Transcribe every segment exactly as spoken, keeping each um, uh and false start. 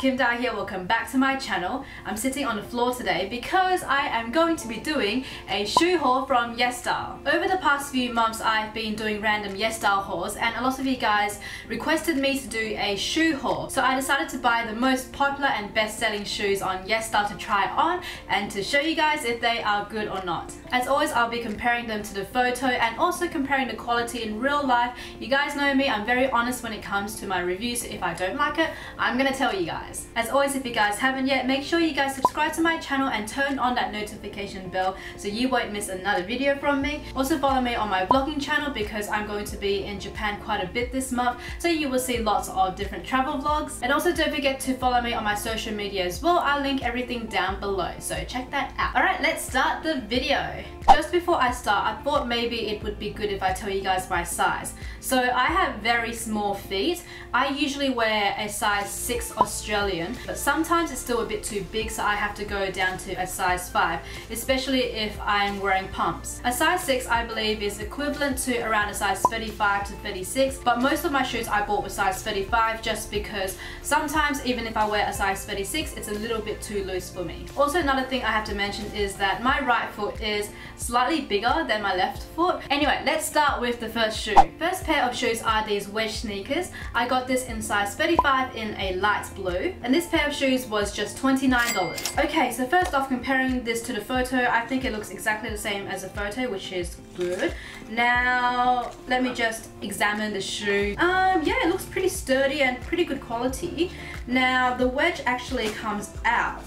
Kim Dao here, welcome back to my channel. I'm sitting on the floor today because I am going to be doing a shoe haul from YesStyle. Over the past few months I've been doing random YesStyle hauls and a lot of you guys requested me to do a shoe haul. So I decided to buy the most popular and best-selling shoes on YesStyle to try on and to show you guys if they are good or not. As always, I'll be comparing them to the photo and also comparing the quality in real life. You guys know me, I'm very honest when it comes to my reviews. If I don't like it, I'm gonna tell you guys. As always, if you guys haven't yet, make sure you guys subscribe to my channel and turn on that notification bell so you won't miss another video from me. Also follow me on my vlogging channel because I'm going to be in Japan quite a bit this month, so you will see lots of different travel vlogs. And also don't forget to follow me on my social media as well. I'll link everything down below, so check that out. Alright, let's start the video. Just before I start, I thought maybe it would be good if I tell you guys my size. So I have very small feet. I usually wear a size six Australian, but sometimes it's still a bit too big, so I have to go down to a size five, especially if I'm wearing pumps. A size six I believe is equivalent to around a size thirty-five to thirty-six, but most of my shoes I bought were size thirty-five just because sometimes even if I wear a size thirty-six, it's a little bit too loose for me. Also, another thing I have to mention is that my right foot is slightly bigger than my left foot. Anyway, let's start with the first shoe. First pair of shoes are these wedge sneakers. I got this in size thirty-five in a light blue. And this pair of shoes was just twenty-nine dollars. Okay, so first off, comparing this to the photo, I think it looks exactly the same as the photo, which is good. Now, let me just examine the shoe. Um, yeah, it looks pretty sturdy and pretty good quality. Now, the wedge actually comes out.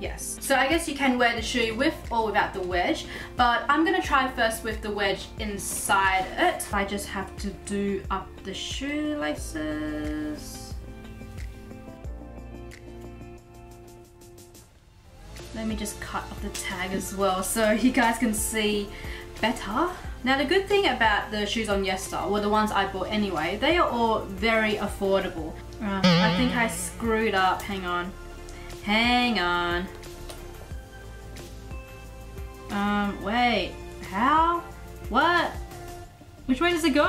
Yes. So I guess you can wear the shoe with or without the wedge, but I'm gonna try first with the wedge inside it. I just have to do up the shoelaces. Let me just cut off the tag as well so you guys can see better. Now, the good thing about the shoes on YesStyle, well, the ones I bought anyway, they are all very affordable. Uh, I think I screwed up. Hang on. Hang on. Um, wait. How? What? Which way does it go?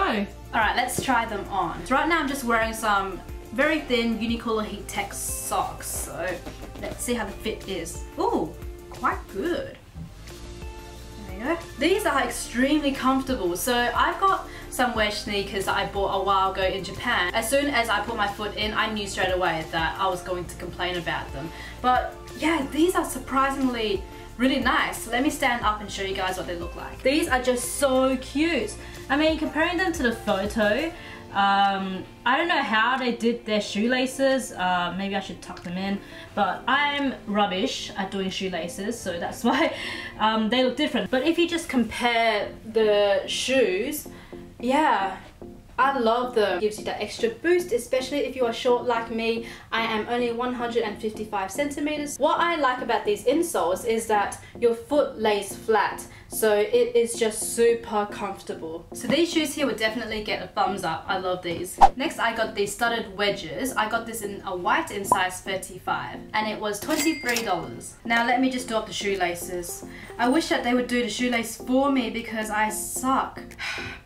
Alright, let's try them on. So right now I'm just wearing some very thin Uniqlo Heat-Tech socks, so let's see how the fit is. Ooh, quite good. There you go. These are extremely comfortable. So I've got some wedge sneakers that I bought a while ago in Japan. As soon as I put my foot in, I knew straight away that I was going to complain about them. But yeah, these are surprisingly really nice. Let me stand up and show you guys what they look like. These are just so cute. I mean, comparing them to the photo, Um, I don't know how they did their shoelaces, uh, maybe I should tuck them in, but I'm rubbish at doing shoelaces, so that's why um, they look different. But if you just compare the shoes, yeah, I love them. It gives you that extra boost, especially if you are short like me. I am only one hundred fifty-five centimeters. What I like about these insoles is that your foot lays flat, so it is just super comfortable. So these shoes here would definitely get a thumbs up. I love these. Next, I got these studded wedges. I got this in a white in size thirty-five and it was twenty-three dollars. Now let me just do up the shoelaces. I wish that they would do the shoelace for me because I suck.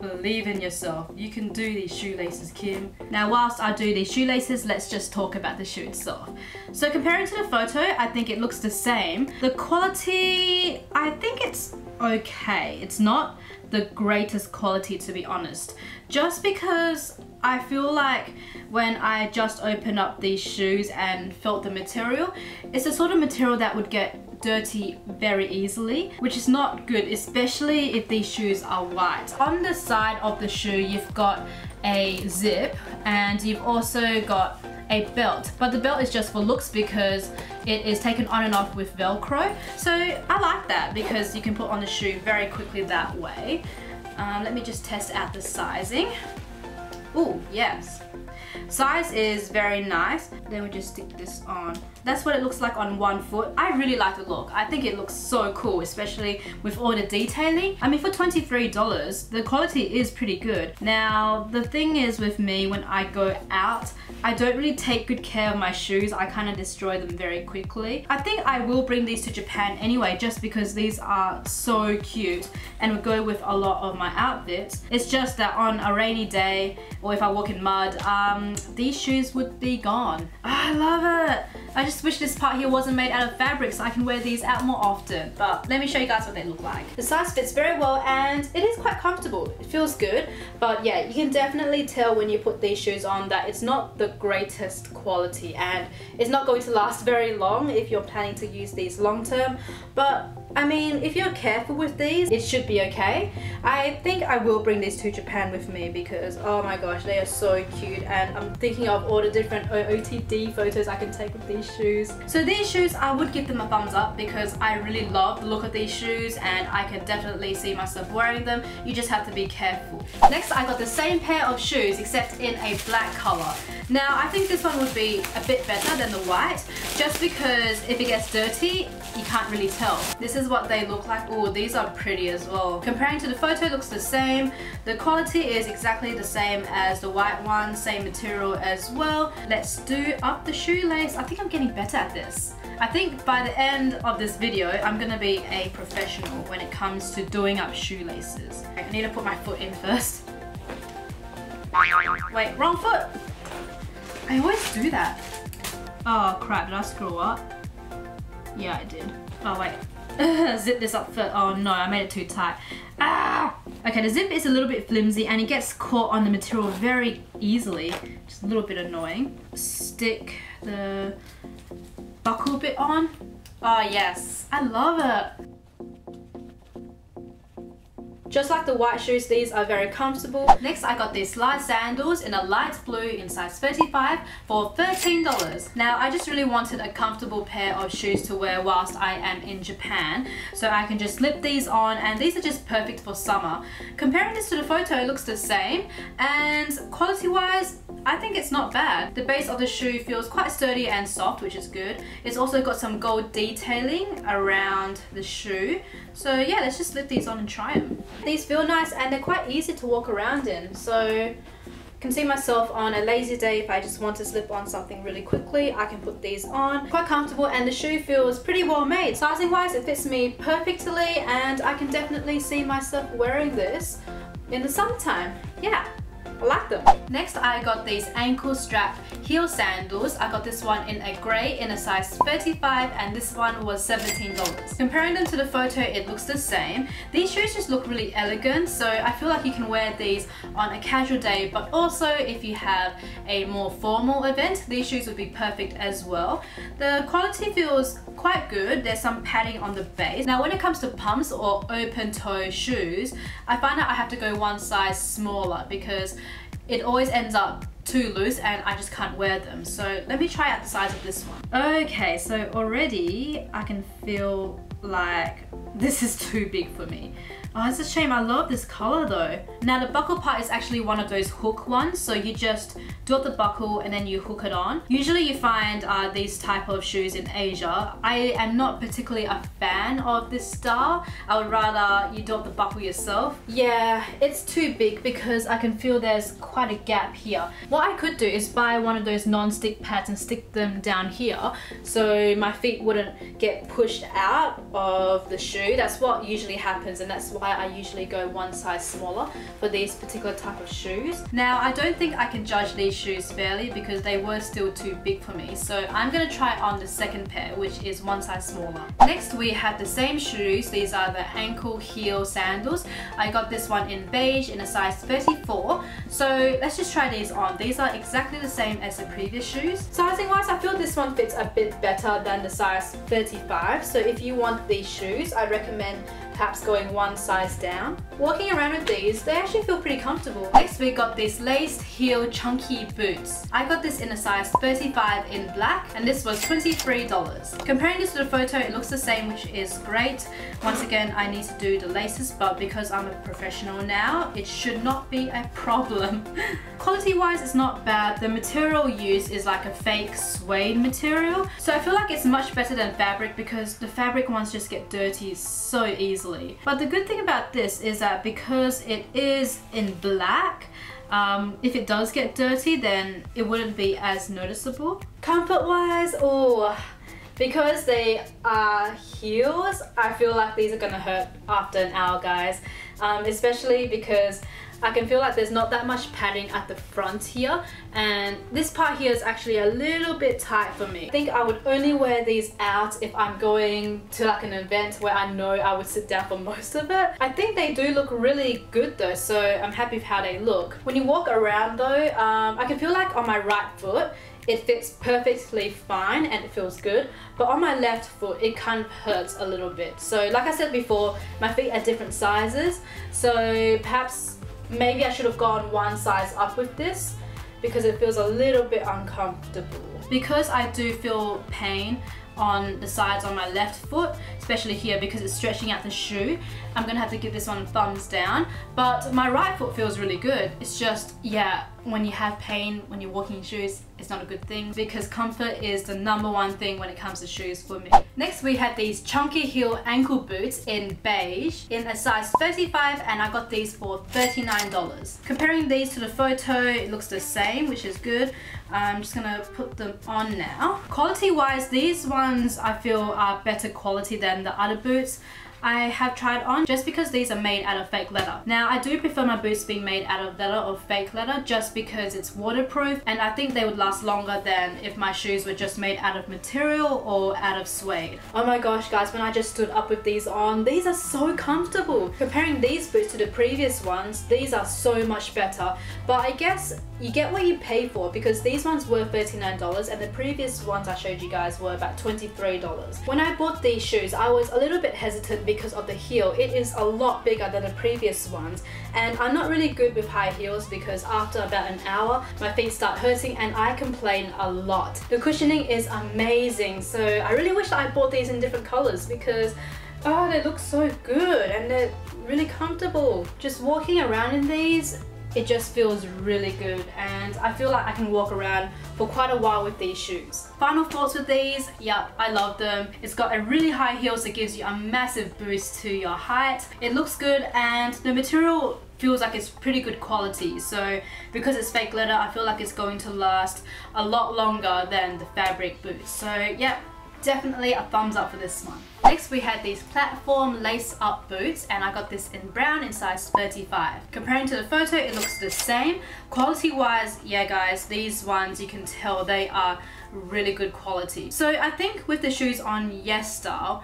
Believe in yourself. You can do these shoelaces, Kim. Now whilst I do these shoelaces, let's just talk about the shoe itself. So comparing to the photo, I think it looks the same. The quality, I think it's okay. It's not the greatest quality, to be honest, just because I feel like when I just opened up these shoes and felt the material, it's the sort of material that would get dirty very easily, which is not good, especially if these shoes are white. On the side of the shoe you've got a zip and you've also got a belt, but the belt is just for looks because it is taken on and off with Velcro. So I like that because you can put on the shoe very quickly that way. Um, let me just test out the sizing. Ooh, yes. Size is very nice. Then we just stick this on. That's what it looks like on one foot. I really like the look. I think it looks so cool, especially with all the detailing. I mean, for twenty-three dollars, the quality is pretty good. Now, the thing is with me, when I go out, I don't really take good care of my shoes. I kind of destroy them very quickly. I think I will bring these to Japan anyway, just because these are so cute and would go with a lot of my outfits. It's just that on a rainy day, or if I walk in mud, um, these shoes would be gone. Oh, I love it. I just wish this part here wasn't made out of fabric so I can wear these out more often. But let me show you guys what they look like. The size fits very well and it is quite comfortable. It feels good. But yeah, you can definitely tell when you put these shoes on that it's not the greatest quality and it's not going to last very long if you're planning to use these long term. But I mean, if you're careful with these, it should be okay. I think I will bring these to Japan with me because oh my gosh, they are so cute and I'm thinking of all the different O O T D photos I can take with these shoes. So these shoes, I would give them a thumbs up because I really love the look of these shoes and I can definitely see myself wearing them. You just have to be careful. Next, I got the same pair of shoes except in a black color. Now, I think this one would be a bit better than the white just because if it gets dirty, you can't really tell. This is what they look like. Oh, these are pretty as well. Comparing to the photo, looks the same. The quality is exactly the same as the white one, same material as well. Let's do up the shoelace. I think I'm getting better at this. I think by the end of this video, I'm gonna be a professional when it comes to doing up shoelaces. I need to put my foot in first. Wait, wrong foot. I always do that. Oh crap, did I screw up? Yeah, I did. Oh wait. Zip this up first. Oh no, I made it too tight. Ah! Okay, the zip is a little bit flimsy and it gets caught on the material very easily. Just a little bit annoying. Stick the buckle bit on. Oh yes, I love it. Just like the white shoes, these are very comfortable. Next, I got these slide sandals in a light blue in size thirty-five for thirteen dollars. Now, I just really wanted a comfortable pair of shoes to wear whilst I am in Japan. So I can just slip these on and these are just perfect for summer. Comparing this to the photo, it looks the same. And quality-wise, I think it's not bad. The base of the shoe feels quite sturdy and soft, which is good. It's also got some gold detailing around the shoe. So yeah, let's just slip these on and try them. These feel nice and they're quite easy to walk around in, so I can see myself on a lazy day if I just want to slip on something really quickly, I can put these on. Quite comfortable and the shoe feels pretty well made. Sizing wise, it fits me perfectly and I can definitely see myself wearing this in the summertime. Yeah, I like them. Next, I got these ankle strap heel sandals. I got this one in a grey in a size thirty-five and this one was seventeen dollars. Comparing them to the photo, it looks the same. These shoes just look really elegant, so I feel like you can wear these on a casual day, but also if you have a more formal event, these shoes would be perfect as well. The quality feels quite good. There's some padding on the base. Now, when it comes to pumps or open toe shoes, I find out I have to go one size smaller because it always ends up too loose and I just can't wear them. So let me try out the size of this one. Okay, so already I can feel like this is too big for me. Oh, it's a shame. I love this color though. Now the buckle part is actually one of those hook ones, so you just do up the buckle and then you hook it on. Usually you find uh, these type of shoes in Asia. I am not particularly a fan of this style. I would rather you do up the buckle yourself. Yeah, it's too big because I can feel there's quite a gap here. What I could do is buy one of those non-stick pads and stick them down here so my feet wouldn't get pushed out of the shoe. That's what usually happens and that's what I usually go one size smaller for these particular type of shoes. Now, I don't think I can judge these shoes fairly because they were still too big for me. So I'm gonna try on the second pair, which is one size smaller. Next, we have the same shoes. These are the ankle heel sandals. I got this one in beige in a size thirty-four. So let's just try these on. These are exactly the same as the previous shoes. Sizing wise, I feel this one fits a bit better than the size thirty-five. So if you want these shoes, I recommend perhaps going one size down. Walking around with these, they actually feel pretty comfortable. Next, we got these laced heel chunky boots. I got this in a size thirty-five in black and this was twenty-three dollars. Comparing this to the photo, it looks the same, which is great. Once again, I need to do the laces, but because I'm a professional now, it should not be a problem. Quality wise, it's not bad. The material used is like a fake suede material, so I feel like it's much better than fabric because the fabric ones just get dirty so easily. But the good thing about this is that because it is in black, um, if it does get dirty, then it wouldn't be as noticeable. Comfort-wise, oh, Because they are heels, I feel like these are gonna hurt after an hour, guys. Um, especially because I can feel like there's not that much padding at the front here, and this part here is actually a little bit tight for me. I think I would only wear these out if I'm going to like an event where I know I would sit down for most of it. I think they do look really good though, so I'm happy with how they look. When you walk around though, um, I can feel like on my right foot, it fits perfectly fine and it feels good, but on my left foot it kind of hurts a little bit. So like I said before, my feet are different sizes, so perhaps maybe I should have gone one size up with this because it feels a little bit uncomfortable. Because I do feel pain on the sides on my left foot, especially here because it's stretching out the shoe, I'm gonna have to give this one a thumbs down. But my right foot feels really good. It's just, yeah, when you have pain when you're walking in shoes, it's not a good thing, because comfort is the number one thing when it comes to shoes for me. Next we have these chunky heel ankle boots in beige in a size thirty-five, and I got these for thirty-nine dollars. Comparing these to the photo, it looks the same, which is good. I'm just gonna put them on now. Quality wise, these ones I feel are better quality than the other boots I have tried on, just because these are made out of fake leather. Now I do prefer my boots being made out of leather or fake leather, just because it's waterproof, and I think they would last longer than if my shoes were just made out of material or out of suede. Oh my gosh guys, when I just stood up with these on, these are so comfortable. Comparing these boots to the previous ones, these are so much better, but I guess you get what you pay for, because these ones were thirty-nine dollars and the previous ones I showed you guys were about twenty-three dollars. When I bought these shoes, I was a little bit hesitant because of the heel. It is a lot bigger than the previous ones, and I'm not really good with high heels because after about an hour my feet start hurting and I complain a lot. The cushioning is amazing, so I really wish I bought these in different colors because oh, they look so good and they're really comfortable. Just walking around in these, it just feels really good, and I feel like I can walk around for quite a while with these shoes. Final thoughts with these, yep, I love them. It's got a really high heel, so it gives you a massive boost to your height. It looks good, and the material feels like it's pretty good quality, so because it's fake leather, I feel like it's going to last a lot longer than the fabric boots. So yep, definitely a thumbs up for this one. Next we had these platform lace up boots, and I got this in brown in size thirty-five. Comparing to the photo, it looks the same. Quality wise, yeah guys, these ones you can tell they are really good quality. So I think with the shoes on YesStyle,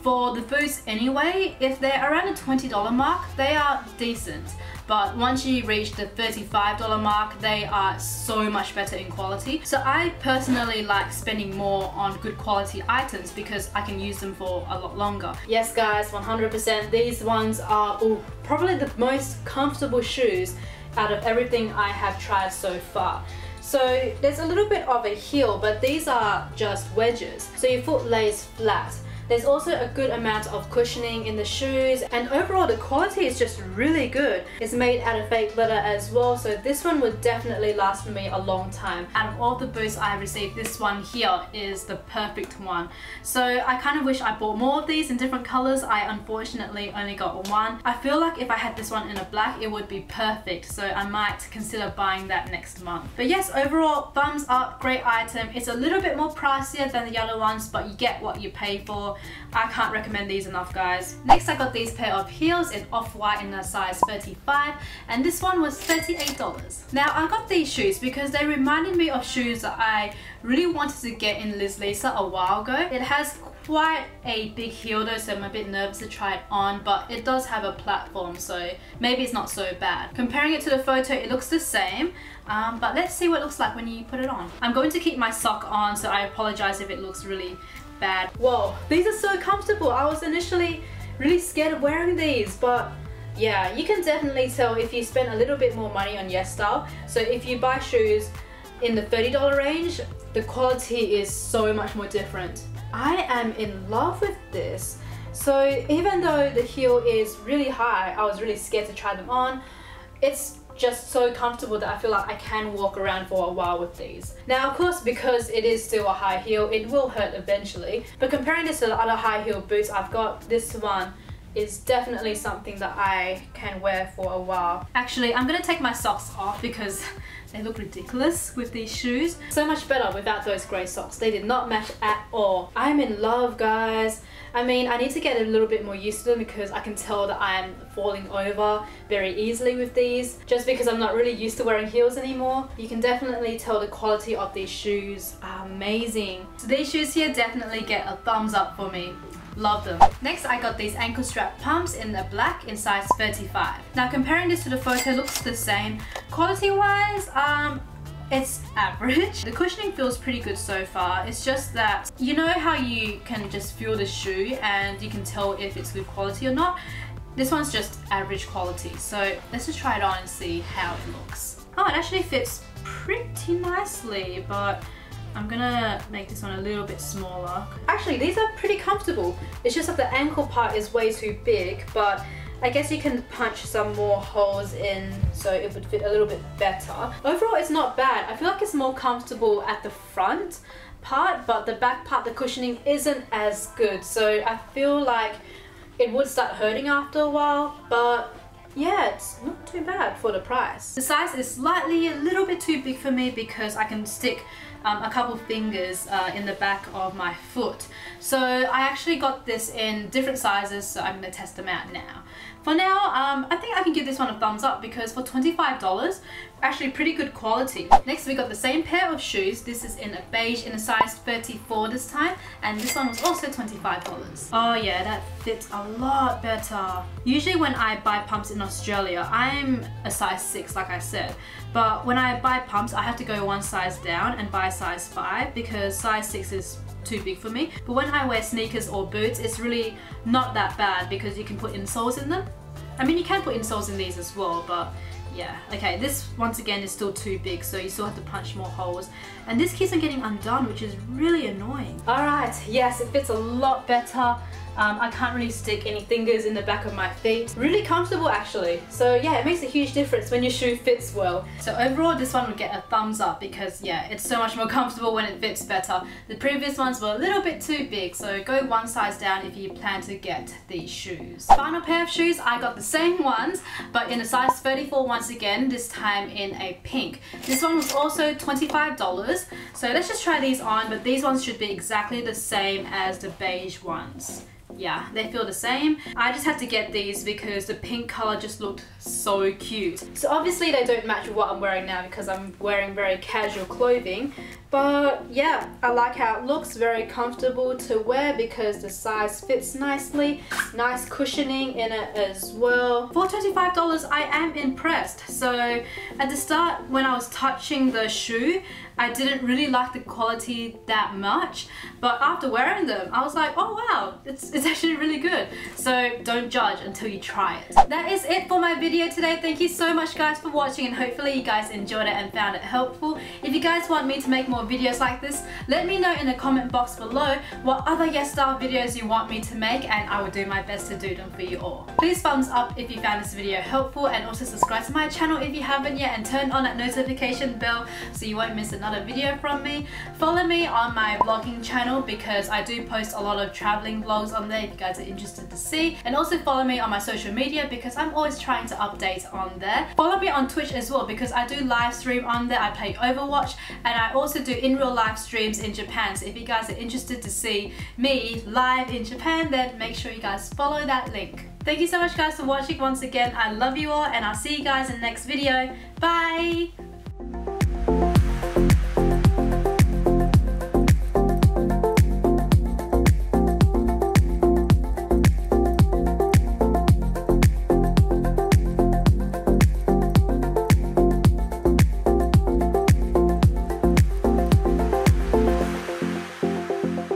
for the boots anyway, if they're around the twenty dollar mark, they are decent. But once you reach the thirty-five dollar mark, they are so much better in quality. So I personally like spending more on good quality items because I can use them for a lot longer. Yes guys, one hundred percent. These ones are ooh, probably the most comfortable shoes out of everything I have tried so far. So there's a little bit of a heel, but these are just wedges. So your foot lays flat. There's also a good amount of cushioning in the shoes, and overall the quality is just really good. It's made out of fake leather as well, so this one would definitely last for me a long time. Out of all the boots I have received, this one here is the perfect one. So I kind of wish I bought more of these in different colours. I unfortunately only got one. I feel like if I had this one in a black, it would be perfect, so I might consider buying that next month. But yes, overall, thumbs up, great item. It's a little bit more pricier than the other ones, but you get what you pay for. I can't recommend these enough, guys. Next I got these pair of heels in off-white in a size thirty-five, and this one was thirty-eight dollars. Now I got these shoes because they reminded me of shoes that I really wanted to get in Liz Lisa a while ago. It has quite a big heel though, so I'm a bit nervous to try it on, but it does have a platform, so maybe it's not so bad. Comparing it to the photo, it looks the same, um, but let's see what it looks like when you put it on. I'm going to keep my sock on, so I apologize if it looks really bad. Whoa, these are so comfortable. I was initially really scared of wearing these, but yeah, you can definitely tell if you spend a little bit more money on YesStyle. So if you buy shoes in the thirty dollar range, the quality is so much more different. I am in love with this. So even though the heel is really high, I was really scared to try them on. It's just so comfortable that I feel like I can walk around for a while with these. Now of course, because it is still a high heel, it will hurt eventually, but comparing this to the other high heel boots I've got, this one is definitely something that I can wear for a while. Actually, I'm gonna take my socks off because they look ridiculous with these shoes. So much better without those grey socks. They did not match at all. I'm in love, guys. I mean, I need to get a little bit more used to them because I can tell that I'm falling over very easily with these. Just because I'm not really used to wearing heels anymore. You can definitely tell the quality of these shoes are amazing. So these shoes here definitely get a thumbs up for me. Love them. Next, I got these ankle strap pumps in the black in size thirty-five. Now, comparing this to the photo, looks the same. Quality-wise, um, it's average. The cushioning feels pretty good so far. It's just that, you know how you can just feel the shoe and you can tell if it's good quality or not? This one's just average quality. So let's just try it on and see how it looks. Oh, it actually fits pretty nicely, but I'm gonna make this one a little bit smaller. Actually, these are pretty comfortable. It's just that the ankle part is way too big, but I guess you can punch some more holes in so it would fit a little bit better. Overall, it's not bad. I feel like it's more comfortable at the front part, but the back part, the cushioning isn't as good. So I feel like it would start hurting after a while, but yeah, it's not too bad for the price. The size is slightly a little bit too big for me because I can stick um, a couple fingers uh, in the back of my foot. So I actually got this in different sizes, so I'm going to test them out now. For now, um, I think I can give this one a thumbs up because for twenty-five dollars, actually pretty good quality. Next, we got the same pair of shoes. This is in a beige in a size thirty-four this time, and this one was also twenty-five dollars. Oh yeah, that fits a lot better. Usually when I buy pumps in Australia, I'm a size six, like I said. But when I buy pumps, I have to go one size down and buy size five because size six is too big for me. But when I wear sneakers or boots, it's really not that bad because you can put insoles in them. I mean, you can put insoles in these as well, but yeah. Okay, this once again is still too big, so you still have to punch more holes. And this keeps on getting undone, which is really annoying. Alright, yes, it fits a lot better. Um, I can't really stick any fingers in the back of my feet. Really comfortable actually. So yeah, it makes a huge difference when your shoe fits well. So overall, this one would get a thumbs up because yeah, it's so much more comfortable when it fits better. The previous ones were a little bit too big, so go one size down if you plan to get these shoes. Final pair of shoes, I got the same ones, but in a size thirty-four once again, this time in a pink. This one was also twenty-five dollars. So let's just try these on, but these ones should be exactly the same as the beige ones. Yeah, they feel the same. I just had to get these because the pink color just looked so cute. So obviously they don't match what I'm wearing now because I'm wearing very casual clothing. But yeah, I like how it looks. Very comfortable to wear because the size fits nicely. Nice cushioning in it as well. For twenty-five dollars, I am impressed. So at the start, when I was touching the shoe, I didn't really like the quality that much. But after wearing them, I was like, oh wow, it's, it's actually really good. So don't judge until you try it. That is it for my video today. Thank you so much guys for watching, and hopefully you guys enjoyed it and found it helpful. If you guys want me to make more videos like this, let me know in the comment box below what other YesStyle videos you want me to make, and I will do my best to do them for you all. Please thumbs up if you found this video helpful, and also subscribe to my channel if you haven't yet, and turn on that notification bell so you won't miss another video from me. Follow me on my vlogging channel because I do post a lot of traveling vlogs on there if you guys are interested to see, and also follow me on my social media because I'm always trying to update on there. Follow me on Twitch as well because I do live stream on there. I play Overwatch, and I also do in real live streams in Japan, so if you guys are interested to see me live in Japan, then make sure you guys follow that link. Thank you so much guys for watching once again. I love you all, and I'll see you guys in the next video. Bye!